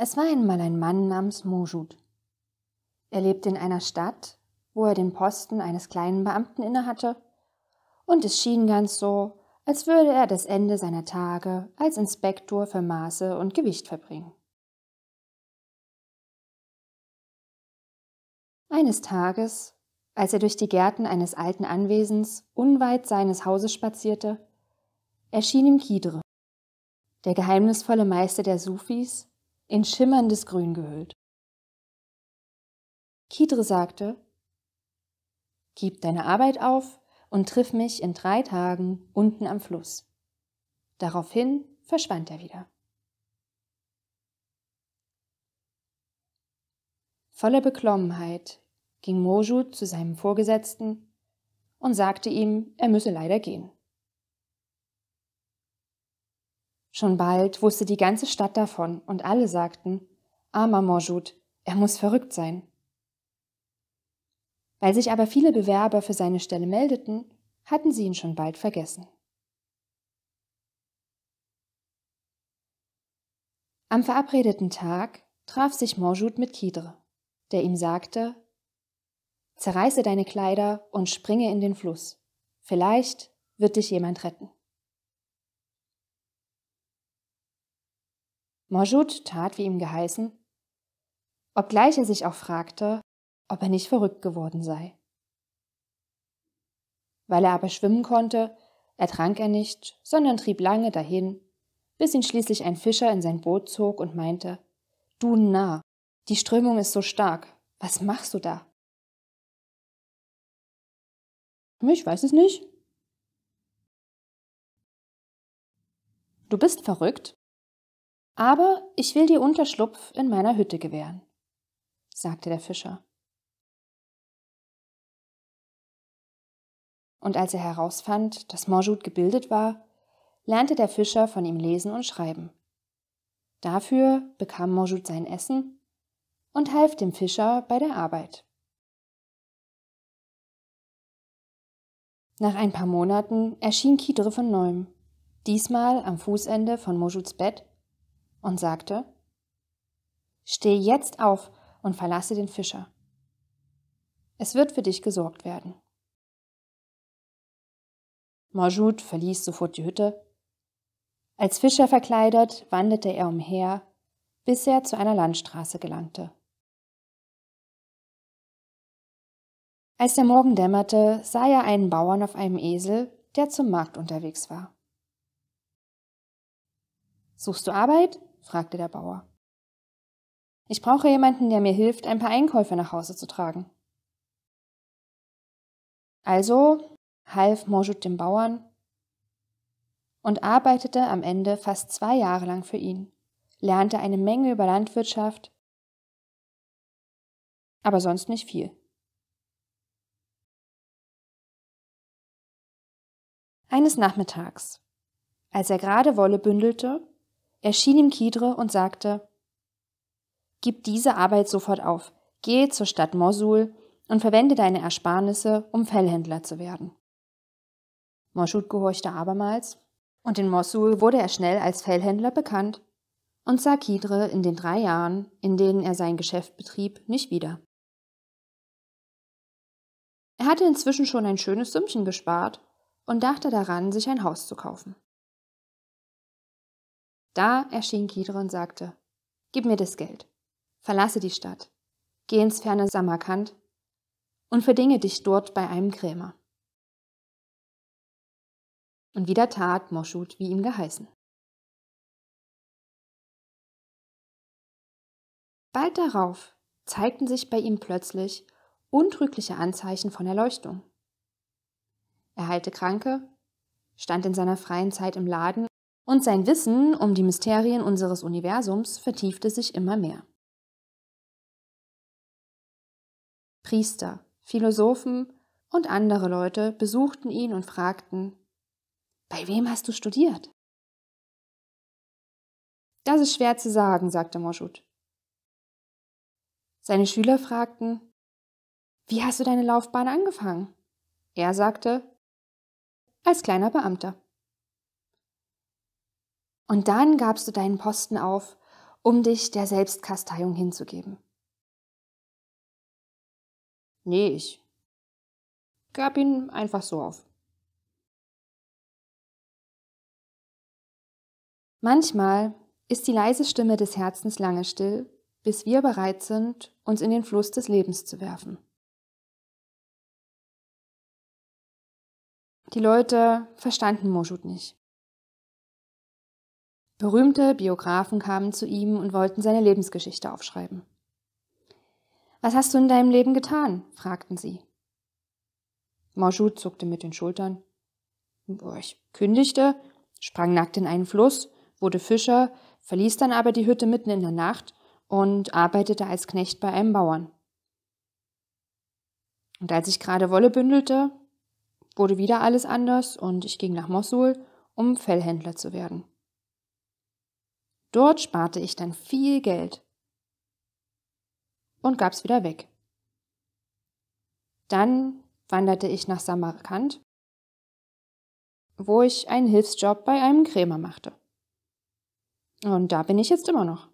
Es war einmal ein Mann namens Mojud. Er lebte in einer Stadt, wo er den Posten eines kleinen Beamten innehatte, und es schien ganz so, als würde er das Ende seiner Tage als Inspektor für Maße und Gewicht verbringen. Eines Tages, als er durch die Gärten eines alten Anwesens unweit seines Hauses spazierte, erschien ihm Khidr, der geheimnisvolle Meister der Sufis, in schimmerndes Grün gehüllt. Khidr sagte: »Gib deine Arbeit auf und triff mich in 3 Tagen unten am Fluss.« Daraufhin verschwand er wieder. Voller Beklommenheit ging Mojud zu seinem Vorgesetzten und sagte ihm, er müsse leider gehen. Schon bald wusste die ganze Stadt davon und alle sagten: »Armer Mojud, er muss verrückt sein.« Weil sich aber viele Bewerber für seine Stelle meldeten, hatten sie ihn schon bald vergessen. Am verabredeten Tag traf sich Mojud mit Khidr, der ihm sagte: »Zerreiße deine Kleider und springe in den Fluss. Vielleicht wird dich jemand retten.« Mojud tat, wie ihm geheißen, obgleich er sich auch fragte, ob er nicht verrückt geworden sei. Weil er aber schwimmen konnte, ertrank er nicht, sondern trieb lange dahin, bis ihn schließlich ein Fischer in sein Boot zog und meinte: »Du Narr, die Strömung ist so stark, was machst du da?« »Ich weiß es nicht.« »Du bist verrückt, aber ich will dir Unterschlupf in meiner Hütte gewähren«, sagte der Fischer. Und als er herausfand, dass Mojud gebildet war, lernte der Fischer von ihm lesen und schreiben. Dafür bekam Mojud sein Essen und half dem Fischer bei der Arbeit. Nach ein paar Monaten erschien Khidr von neuem, diesmal am Fußende von Mojuds Bett, und sagte: »Steh jetzt auf und verlasse den Fischer. Es wird für dich gesorgt werden.« Mojud verließ sofort die Hütte. Als Fischer verkleidet wanderte er umher, bis er zu einer Landstraße gelangte. Als der Morgen dämmerte, sah er einen Bauern auf einem Esel, der zum Markt unterwegs war. »Suchst du Arbeit?« fragte der Bauer. »Ich brauche jemanden, der mir hilft, ein paar Einkäufe nach Hause zu tragen.« Also half Mojud dem Bauern und arbeitete am Ende fast 2 Jahre lang für ihn, lernte eine Menge über Landwirtschaft, aber sonst nicht viel. Eines Nachmittags, als er gerade Wolle bündelte, erschien ihm Khidr und sagte: »Gib diese Arbeit sofort auf, geh zur Stadt Mosul und verwende deine Ersparnisse, um Fellhändler zu werden.« Mojud gehorchte abermals, und in Mosul wurde er schnell als Fellhändler bekannt und sah Khidr in den 3 Jahren, in denen er sein Geschäft betrieb, nicht wieder. Er hatte inzwischen schon ein schönes Sümmchen gespart und dachte daran, sich ein Haus zu kaufen. Da erschien Khidr und sagte: »Gib mir das Geld, verlasse die Stadt, geh ins ferne Samarkand und verdinge dich dort bei einem Krämer.« Und wieder tat Mojud, wie ihm geheißen. Bald darauf zeigten sich bei ihm plötzlich untrügliche Anzeichen von Erleuchtung. Er heilte Kranke, stand in seiner freien Zeit im Laden, und sein Wissen um die Mysterien unseres Universums vertiefte sich immer mehr. Priester, Philosophen und andere Leute besuchten ihn und fragten: »Bei wem hast du studiert?« »Das ist schwer zu sagen«, sagte Mojud. Seine Schüler fragten: »Wie hast du deine Laufbahn angefangen?« Er sagte: »Als kleiner Beamter.« »Und dann gabst du deinen Posten auf um dich der Selbstkasteiung hinzugeben. Nee, ich gab ihn einfach so auf. Manchmal ist die leise Stimme des Herzens lange still, bis wir bereit sind, uns in den Fluss des Lebens zu werfen. Die Leute verstanden Mojud nicht. Berühmte Biografen kamen zu ihm und wollten seine Lebensgeschichte aufschreiben. »Was hast du in deinem Leben getan?« fragten sie. Mojud zuckte mit den Schultern. »Ich kündigte, sprang nackt in einen Fluss, wurde Fischer, verließ dann aber die Hütte mitten in der Nacht und arbeitete als Knecht bei einem Bauern. Und als ich gerade Wolle bündelte, wurde wieder alles anders und ich ging nach Mosul, um Fellhändler zu werden. Dort sparte ich dann viel Geld und gab's wieder weg. Dann wanderte ich nach Samarkand, wo ich einen Hilfsjob bei einem Krämer machte. Und da bin ich jetzt immer noch.«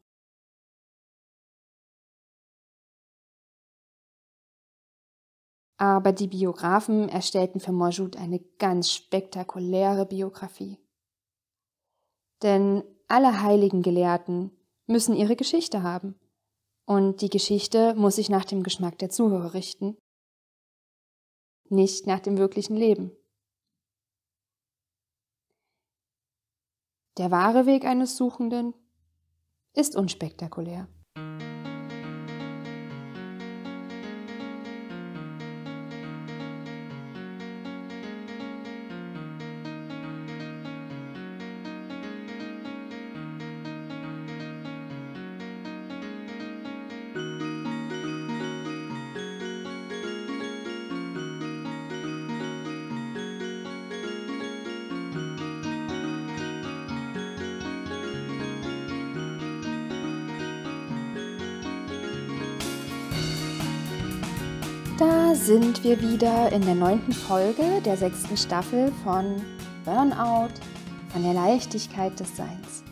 Aber die Biografen erstellten für Mojud eine ganz spektakuläre Biografie. Denn alle heiligen Gelehrten müssen ihre Geschichte haben. Und die Geschichte muss sich nach dem Geschmack der Zuhörer richten, nicht nach dem wirklichen Leben. Der wahre Weg eines Suchenden ist unspektakulär. Da sind wir wieder in der 9. Folge der 6. Staffel von Burnout, von der Leichtigkeit des Seins.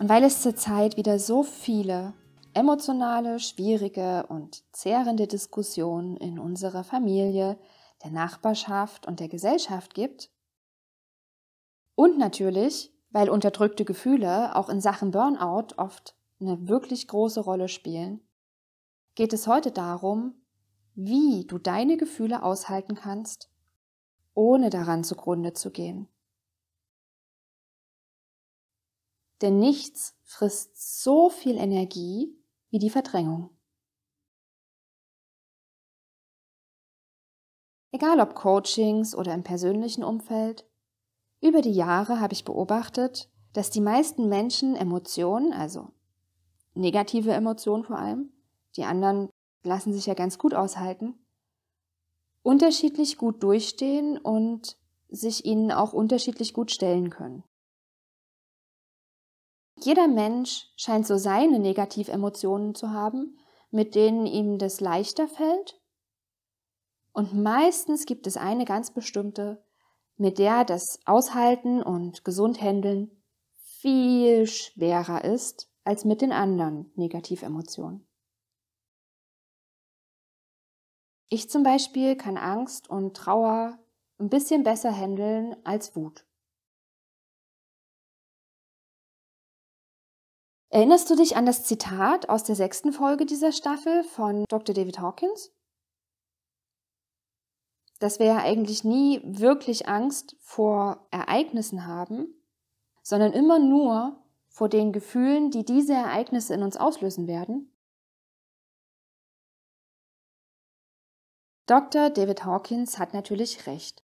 Und weil es zurzeit wieder so viele emotionale, schwierige und zehrende Diskussionen in unserer Familie, der Nachbarschaft und der Gesellschaft gibt, und natürlich, weil unterdrückte Gefühle auch in Sachen Burnout oft eine wirklich große Rolle spielen, geht es heute darum, wie du deine Gefühle aushalten kannst, ohne daran zugrunde zu gehen. Denn nichts frisst so viel Energie wie die Verdrängung. Egal ob Coachings oder im persönlichen Umfeld, über die Jahre habe ich beobachtet, dass die meisten Menschen Emotionen, also negative Emotionen vor allem, die anderen lassen sich ja ganz gut aushalten, unterschiedlich gut durchstehen und sich ihnen auch unterschiedlich gut stellen können. Jeder Mensch scheint so seine Negativemotionen zu haben, mit denen ihm das leichter fällt. Und meistens gibt es eine ganz bestimmte, mit der das Aushalten und gesund Handeln viel schwerer ist als mit den anderen Negativemotionen. Ich zum Beispiel kann Angst und Trauer ein bisschen besser handeln als Wut. Erinnerst du dich an das Zitat aus der 6. Folge dieser Staffel von Dr. David Hawkins? Dass wir ja eigentlich nie wirklich Angst vor Ereignissen haben, sondern immer nur vor den Gefühlen, die diese Ereignisse in uns auslösen werden. Dr. David Hawkins hat natürlich recht.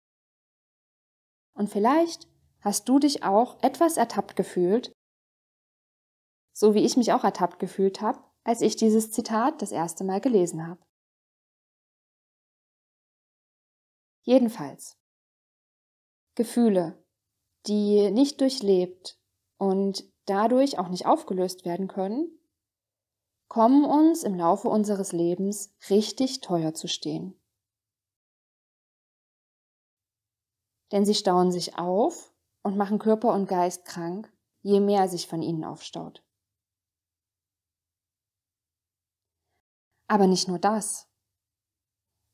Und vielleicht hast du dich auch etwas ertappt gefühlt, so wie ich mich auch ertappt gefühlt habe, als ich dieses Zitat das erste Mal gelesen habe. Jedenfalls, Gefühle, die nicht durchlebt und dadurch auch nicht aufgelöst werden können, kommen uns im Laufe unseres Lebens richtig teuer zu stehen. Denn sie stauen sich auf und machen Körper und Geist krank, je mehr sich von ihnen aufstaut. Aber nicht nur das.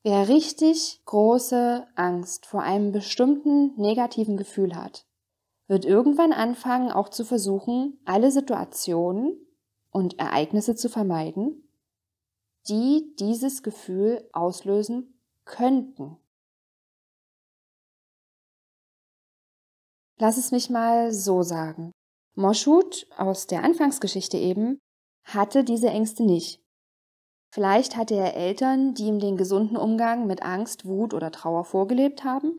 Wer richtig große Angst vor einem bestimmten negativen Gefühl hat, wird irgendwann anfangen, auch zu versuchen, alle Situationen und Ereignisse zu vermeiden, die dieses Gefühl auslösen könnten. Lass es mich mal so sagen. Mojud aus der Anfangsgeschichte eben hatte diese Ängste nicht. Vielleicht hatte er Eltern, die ihm den gesunden Umgang mit Angst, Wut oder Trauer vorgelebt haben.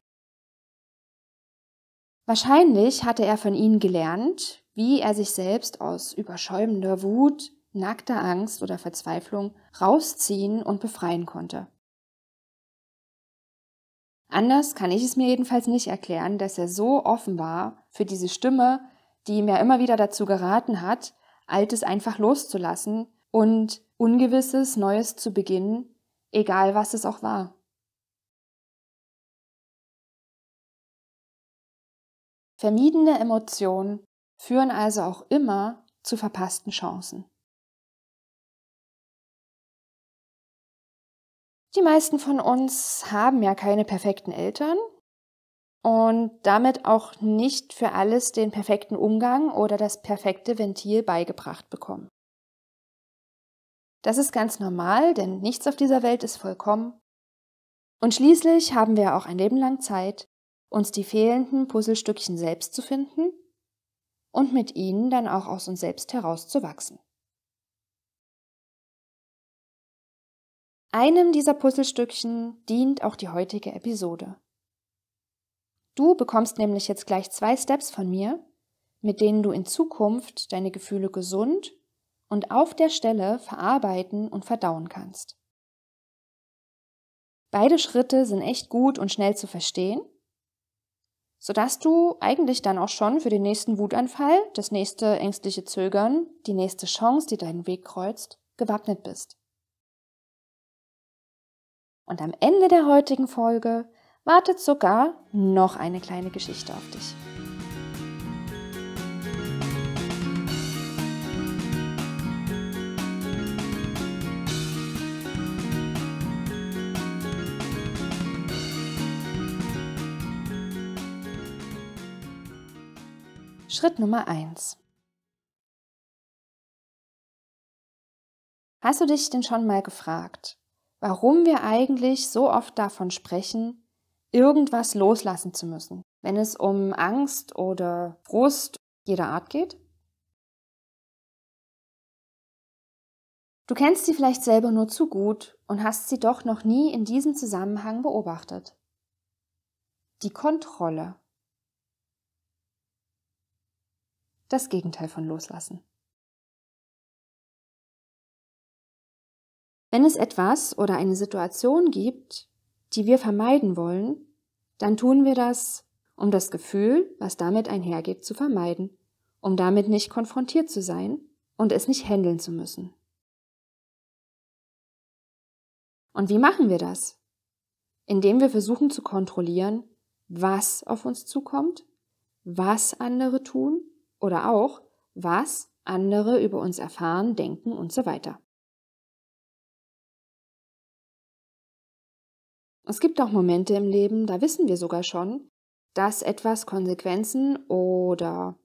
Wahrscheinlich hatte er von ihnen gelernt, wie er sich selbst aus überschäumender Wut, nackter Angst oder Verzweiflung rausziehen und befreien konnte. Anders kann ich es mir jedenfalls nicht erklären, dass er so offen war für diese Stimme, die ihm ja immer wieder dazu geraten hat, Altes einfach loszulassen und Ungewisses, Neues zu beginnen, egal was es auch war. Vermiedene Emotionen führen also auch immer zu verpassten Chancen. Die meisten von uns haben ja keine perfekten Eltern und damit auch nicht für alles den perfekten Umgang oder das perfekte Ventil beigebracht bekommen. Das ist ganz normal, denn nichts auf dieser Welt ist vollkommen. Und schließlich haben wir auch ein Leben lang Zeit, uns die fehlenden Puzzlestückchen selbst zu finden und mit ihnen dann auch aus uns selbst herauszuwachsen. Einem dieser Puzzlestückchen dient auch die heutige Episode. Du bekommst nämlich jetzt gleich 2 Steps von mir, mit denen du in Zukunft deine Gefühle gesund und auf der Stelle verarbeiten und verdauen kannst. Beide Schritte sind echt gut und schnell zu verstehen, sodass du eigentlich dann auch schon für den nächsten Wutanfall, das nächste ängstliche Zögern, die nächste Chance, die deinen Weg kreuzt, gewappnet bist. Und am Ende der heutigen Folge wartet sogar noch eine kleine Geschichte auf dich. Schritt Nummer 1. Hast du dich denn schon mal gefragt, warum wir eigentlich so oft davon sprechen, irgendwas loslassen zu müssen, wenn es um Angst oder Frust jeder Art geht? Du kennst sie vielleicht selber nur zu gut und hast sie doch noch nie in diesem Zusammenhang beobachtet. Die Kontrolle. Das Gegenteil von loslassen. Wenn es etwas oder eine Situation gibt, die wir vermeiden wollen, dann tun wir das, um das Gefühl, was damit einhergeht, zu vermeiden, um damit nicht konfrontiert zu sein und es nicht handeln zu müssen. Und wie machen wir das? Indem wir versuchen zu kontrollieren, was auf uns zukommt, was andere tun, oder auch, was andere über uns erfahren, denken und so weiter. Es gibt auch Momente im Leben, da wissen wir sogar schon, dass etwas Konsequenzen oder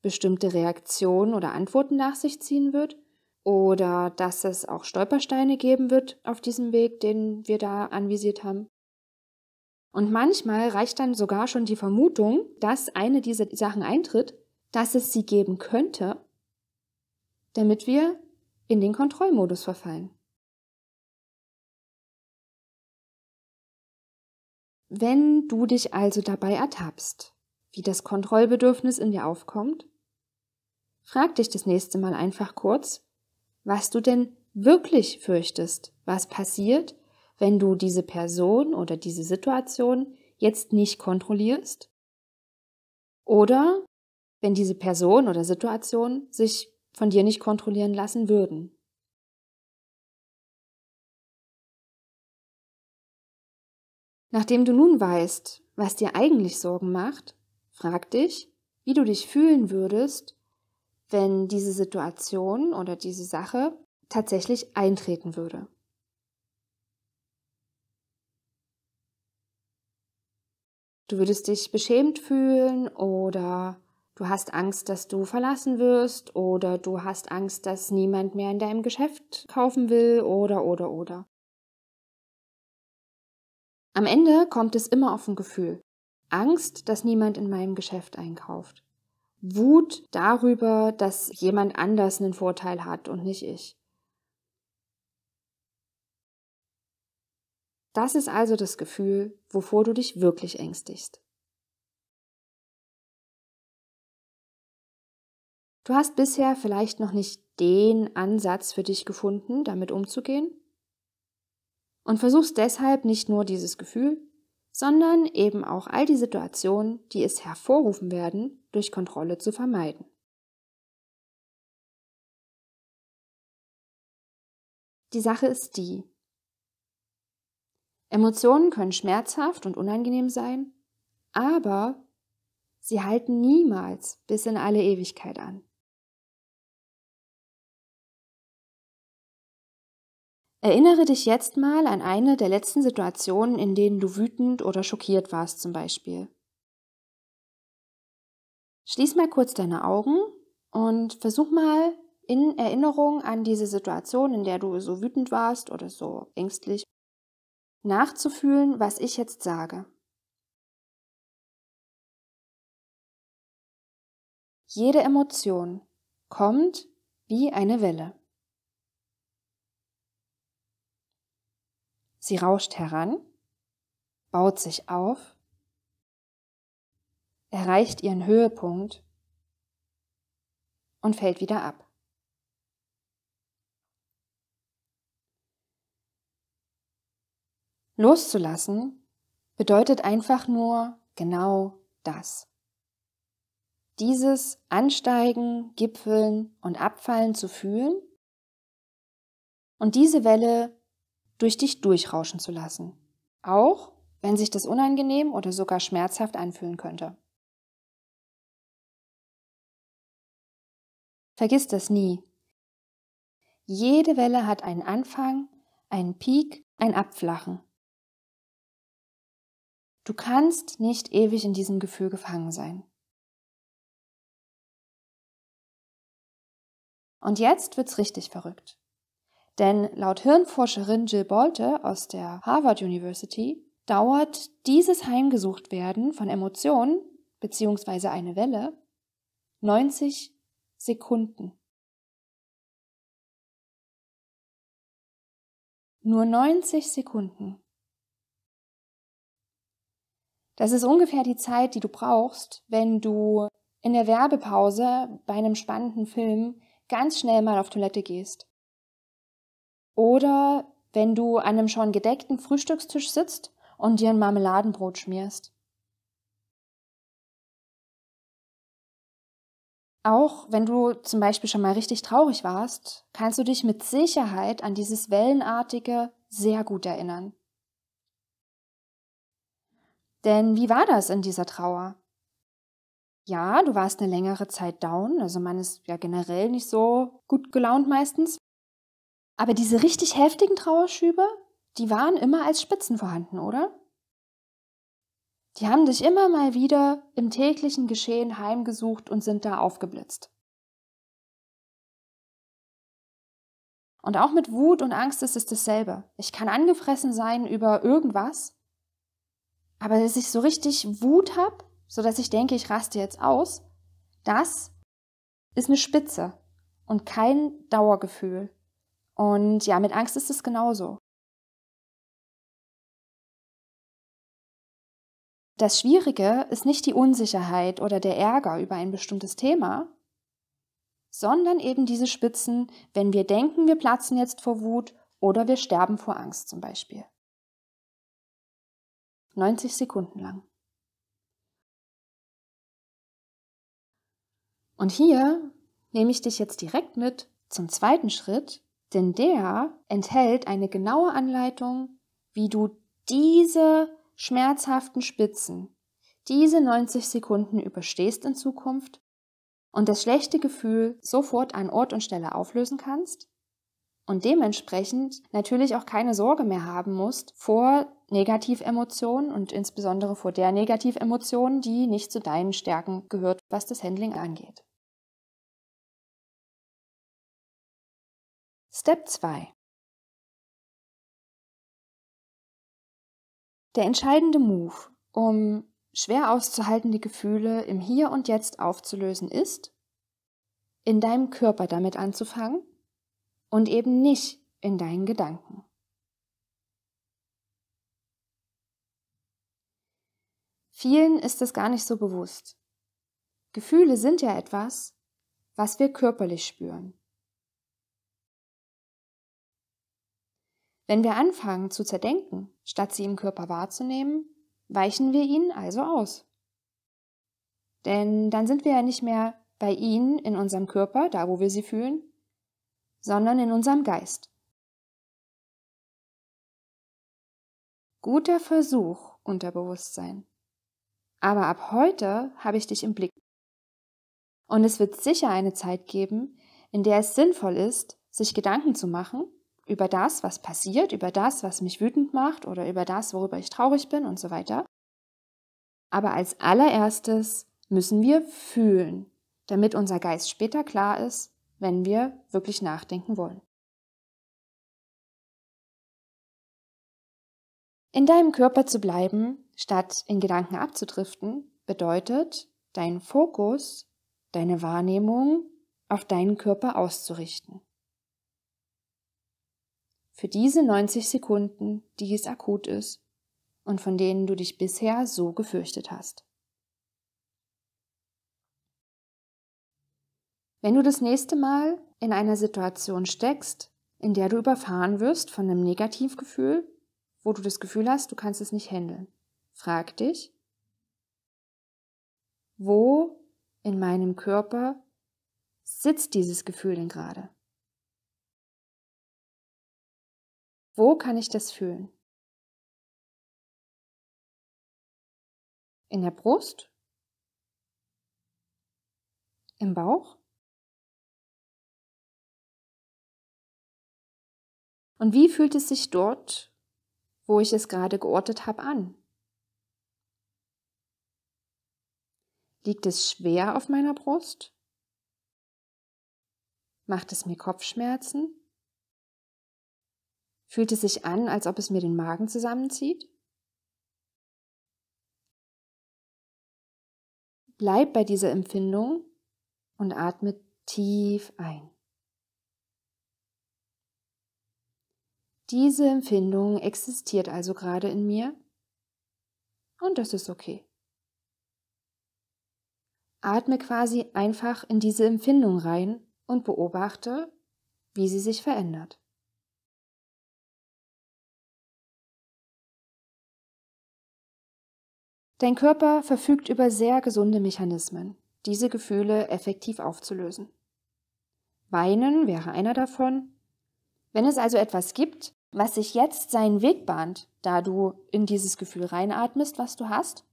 bestimmte Reaktionen oder Antworten nach sich ziehen wird oder dass es auch Stolpersteine geben wird auf diesem Weg, den wir da anvisiert haben. Und manchmal reicht dann sogar schon die Vermutung, dass eine dieser Sachen eintritt, dass es sie geben könnte, damit wir in den Kontrollmodus verfallen. Wenn du dich also dabei ertappst, wie das Kontrollbedürfnis in dir aufkommt, frag dich das nächste Mal einfach kurz, was du denn wirklich fürchtest, was passiert, wenn du diese Person oder diese Situation jetzt nicht kontrollierst oder wenn diese Person oder Situation sich von dir nicht kontrollieren lassen würden. Nachdem du nun weißt, was dir eigentlich Sorgen macht, frag dich, wie du dich fühlen würdest, wenn diese Situation oder diese Sache tatsächlich eintreten würde. Du würdest dich beschämt fühlen oder du hast Angst, dass du verlassen wirst oder du hast Angst, dass niemand mehr in deinem Geschäft kaufen will oder. Am Ende kommt es immer auf ein Gefühl. Angst, dass niemand in meinem Geschäft einkauft. Wut darüber, dass jemand anders einen Vorteil hat und nicht ich. Das ist also das Gefühl, wovor du dich wirklich ängstigst. Du hast bisher vielleicht noch nicht den Ansatz für dich gefunden, damit umzugehen und versuchst deshalb nicht nur dieses Gefühl, sondern eben auch all die Situationen, die es hervorrufen werden, durch Kontrolle zu vermeiden. Die Sache ist die: Emotionen können schmerzhaft und unangenehm sein, aber sie halten niemals bis in alle Ewigkeit an. Erinnere dich jetzt mal an eine der letzten Situationen, in denen du wütend oder schockiert warst zum Beispiel. Schließ mal kurz deine Augen und versuch mal in Erinnerung an diese Situation, in der du so wütend warst oder so ängstlich, nachzufühlen, was ich jetzt sage. Jede Emotion kommt wie eine Welle. Sie rauscht heran, baut sich auf, erreicht ihren Höhepunkt und fällt wieder ab. Loszulassen bedeutet einfach nur genau das. Dieses Ansteigen, Gipfeln und Abfallen zu fühlen und diese Welle durch dich durchrauschen zu lassen, auch wenn sich das unangenehm oder sogar schmerzhaft anfühlen könnte. Vergiss das nie. Jede Welle hat einen Anfang, einen Peak, ein Abflachen. Du kannst nicht ewig in diesem Gefühl gefangen sein. Und jetzt wird's richtig verrückt. Denn laut Hirnforscherin Jill Bolte aus der Harvard University dauert dieses Heimgesuchtwerden von Emotionen bzw. eine Welle 90 Sekunden. Nur 90 Sekunden. Das ist ungefähr die Zeit, die du brauchst, wenn du in der Werbepause bei einem spannenden Film ganz schnell mal auf Toilette gehst. Oder wenn du an einem schon gedeckten Frühstückstisch sitzt und dir ein Marmeladenbrot schmierst. Auch wenn du zum Beispiel schon mal richtig traurig warst, kannst du dich mit Sicherheit an dieses Wellenartige sehr gut erinnern. Denn wie war das in dieser Trauer? Ja, du warst eine längere Zeit down, also man ist ja generell nicht so gut gelaunt meistens. Aber diese richtig heftigen Trauerschübe, die waren immer als Spitzen vorhanden, oder? Die haben dich immer mal wieder im täglichen Geschehen heimgesucht und sind da aufgeblitzt. Und auch mit Wut und Angst ist es dasselbe. Ich kann angefressen sein über irgendwas, aber dass ich so richtig Wut habe, sodass ich denke, ich raste jetzt aus, das ist eine Spitze und kein Dauergefühl. Und ja, mit Angst ist es genauso. Das Schwierige ist nicht die Unsicherheit oder der Ärger über ein bestimmtes Thema, sondern eben diese Spitzen, wenn wir denken, wir platzen jetzt vor Wut oder wir sterben vor Angst zum Beispiel. 90 Sekunden lang. Und hier nehme ich dich jetzt direkt mit zum zweiten Schritt, denn der enthält eine genaue Anleitung, wie du diese schmerzhaften Spitzen, diese 90 Sekunden überstehst in Zukunft und das schlechte Gefühl sofort an Ort und Stelle auflösen kannst und dementsprechend natürlich auch keine Sorge mehr haben musst vor Negativemotionen und insbesondere vor der Negativemotion, die nicht zu deinen Stärken gehört, was das Handling angeht. Step 2. Der entscheidende Move, um schwer auszuhaltende Gefühle im Hier und Jetzt aufzulösen, ist, in deinem Körper damit anzufangen und eben nicht in deinen Gedanken. Vielen ist das gar nicht so bewusst. Gefühle sind ja etwas, was wir körperlich spüren. Wenn wir anfangen zu zerdenken, statt sie im Körper wahrzunehmen, weichen wir ihnen also aus. Denn dann sind wir ja nicht mehr bei ihnen in unserem Körper, da wo wir sie fühlen, sondern in unserem Geist. Guter Versuch, Unterbewusstsein. Aber ab heute habe ich dich im Blick. Und es wird sicher eine Zeit geben, in der es sinnvoll ist, sich Gedanken zu machen, über das, was passiert, über das, was mich wütend macht oder über das, worüber ich traurig bin und so weiter. Aber als allererstes müssen wir fühlen, damit unser Geist später klar ist, wenn wir wirklich nachdenken wollen. In deinem Körper zu bleiben, statt in Gedanken abzudriften, bedeutet, deinen Fokus, deine Wahrnehmung auf deinen Körper auszurichten. Für diese 90 Sekunden, die es akut ist und von denen du dich bisher so gefürchtet hast. Wenn du das nächste Mal in einer Situation steckst, in der du überfahren wirst von einem Negativgefühl, wo du das Gefühl hast, du kannst es nicht handeln, frag dich, wo in meinem Körper sitzt dieses Gefühl denn gerade? Wo kann ich das fühlen? In der Brust? Im Bauch? Und wie fühlt es sich dort, wo ich es gerade geortet habe, an? Liegt es schwer auf meiner Brust? Macht es mir Kopfschmerzen? Fühlt es sich an, als ob es mir den Magen zusammenzieht? Bleib bei dieser Empfindung und atme tief ein. Diese Empfindung existiert also gerade in mir und das ist okay. Atme quasi einfach in diese Empfindung rein und beobachte, wie sie sich verändert. Dein Körper verfügt über sehr gesunde Mechanismen, diese Gefühle effektiv aufzulösen. Weinen wäre einer davon. Wenn es also etwas gibt, was sich jetzt seinen Weg bahnt, da du in dieses Gefühl reinatmest, was du hast,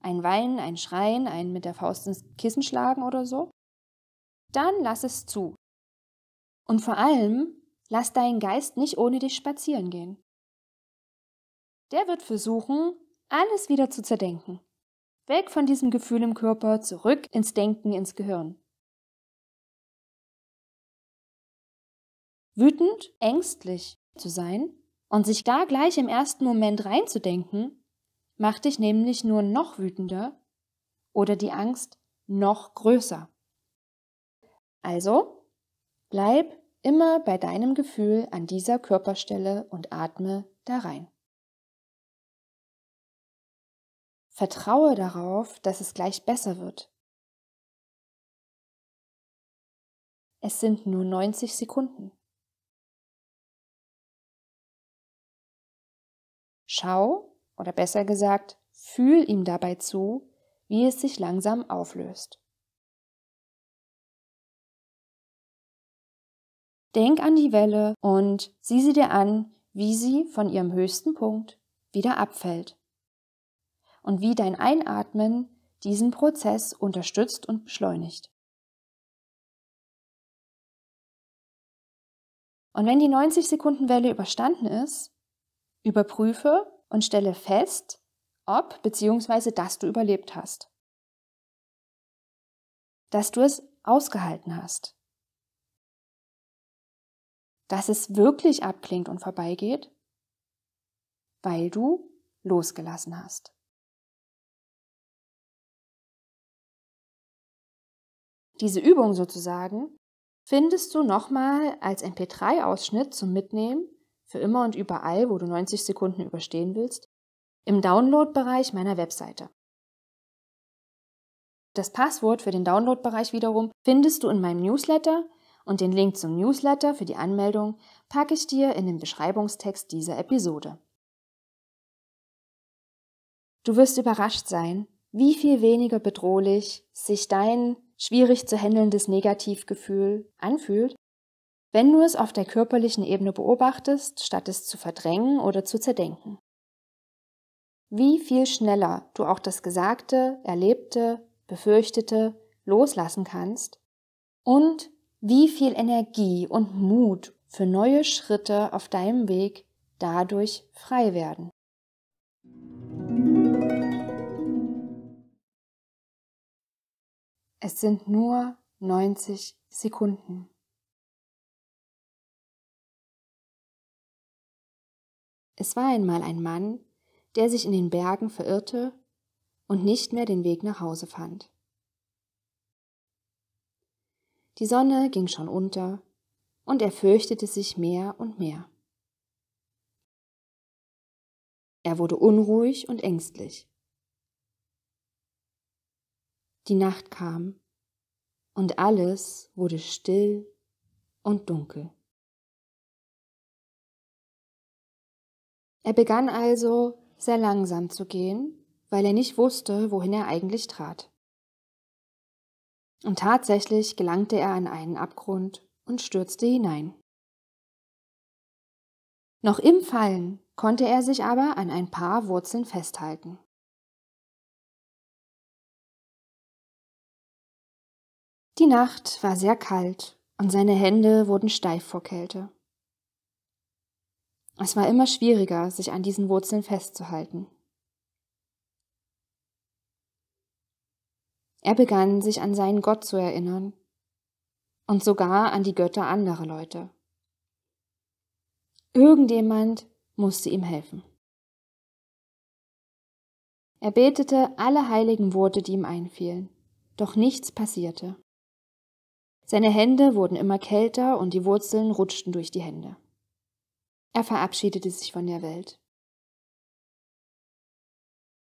ein Weinen, ein Schreien, ein mit der Faust ins Kissen schlagen oder so, dann lass es zu. Und vor allem, lass deinen Geist nicht ohne dich spazieren gehen. Der wird versuchen, alles wieder zu zerdenken. Weg von diesem Gefühl im Körper, zurück ins Denken, ins Gehirn. Wütend, ängstlich zu sein und sich da gleich im ersten Moment reinzudenken, macht dich nämlich nur noch wütender oder die Angst noch größer. Also, bleib immer bei deinem Gefühl an dieser Körperstelle und atme da rein. Vertraue darauf, dass es gleich besser wird. Es sind nur 90 Sekunden. Schau, oder besser gesagt, fühl ihm dabei zu, wie es sich langsam auflöst. Denk an die Welle und sieh sie dir an, wie sie von ihrem höchsten Punkt wieder abfällt. und wie dein Einatmen diesen Prozess unterstützt und beschleunigt. Und wenn die 90-Sekunden-Welle überstanden ist, überprüfe und stelle fest, ob bzw. dass du überlebt hast. Dass du es ausgehalten hast. Dass es wirklich abklingt und vorbeigeht, weil du losgelassen hast. Diese Übung sozusagen findest du nochmal als MP3-Ausschnitt zum Mitnehmen, für immer und überall, wo du 90 Sekunden überstehen willst, im Download-Bereich meiner Webseite. Das Passwort für den Download-Bereich wiederum findest du in meinem Newsletter und den Link zum Newsletter für die Anmeldung packe ich dir in den Beschreibungstext dieser Episode. Du wirst überrascht sein, wie viel weniger bedrohlich sich dein schwierig zu händelndes Negativgefühl anfühlt, wenn du es auf der körperlichen Ebene beobachtest, statt es zu verdrängen oder zu zerdenken. Wie viel schneller du auch das Gesagte, Erlebte, Befürchtete loslassen kannst und wie viel Energie und Mut für neue Schritte auf deinem Weg dadurch frei werden. Es sind nur 90 Sekunden. Es war einmal ein Mann, der sich in den Bergen verirrte und nicht mehr den Weg nach Hause fand. Die Sonne ging schon unter und er fürchtete sich mehr und mehr. Er wurde unruhig und ängstlich. Die Nacht kam und alles wurde still und dunkel. Er begann also sehr langsam zu gehen, weil er nicht wusste, wohin er eigentlich trat. Und tatsächlich gelangte er an einen Abgrund und stürzte hinein. Noch im Fallen konnte er sich aber an ein paar Wurzeln festhalten. Die Nacht war sehr kalt und seine Hände wurden steif vor Kälte. Es war immer schwieriger, sich an diesen Wurzeln festzuhalten. Er begann, sich an seinen Gott zu erinnern und sogar an die Götter anderer Leute. Irgendjemand musste ihm helfen. Er betete alle heiligen Worte, die ihm einfielen, doch nichts passierte. Seine Hände wurden immer kälter und die Wurzeln rutschten durch die Hände. Er verabschiedete sich von der Welt.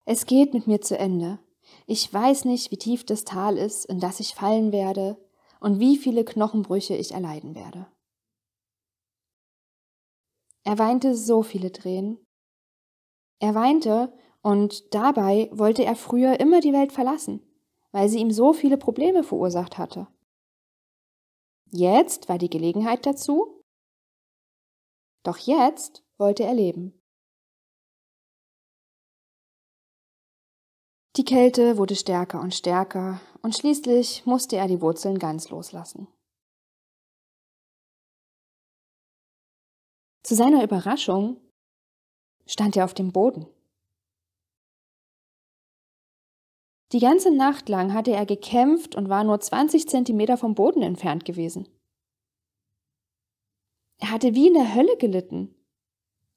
Es geht mit mir zu Ende. Ich weiß nicht, wie tief das Tal ist, in das ich fallen werde und wie viele Knochenbrüche ich erleiden werde. Er weinte so viele Tränen. Er weinte und dabei wollte er früher immer die Welt verlassen, weil sie ihm so viele Probleme verursacht hatte. Jetzt war die Gelegenheit dazu, doch jetzt wollte er leben. Die Kälte wurde stärker und stärker und schließlich musste er die Wurzeln ganz loslassen. Zu seiner Überraschung stand er auf dem Boden. Die ganze Nacht lang hatte er gekämpft und war nur 20 Zentimeter vom Boden entfernt gewesen. Er hatte wie in der Hölle gelitten.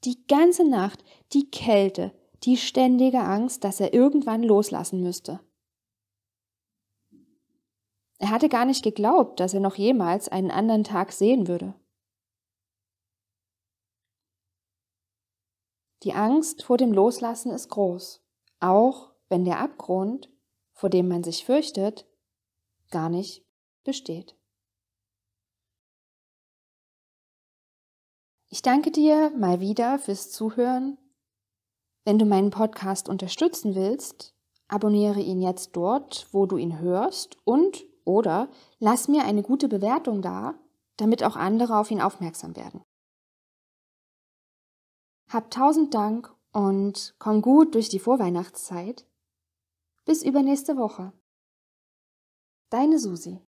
Die ganze Nacht, die Kälte, die ständige Angst, dass er irgendwann loslassen müsste. Er hatte gar nicht geglaubt, dass er noch jemals einen anderen Tag sehen würde. Die Angst vor dem Loslassen ist groß, auch wenn der Abgrund, vor dem man sich fürchtet, gar nicht besteht. Ich danke dir mal wieder fürs Zuhören. Wenn du meinen Podcast unterstützen willst, abonniere ihn jetzt dort, wo du ihn hörst und oder lass mir eine gute Bewertung da, damit auch andere auf ihn aufmerksam werden. Hab tausend Dank und komm gut durch die Vorweihnachtszeit. Bis übernächste Woche. Deine Susi.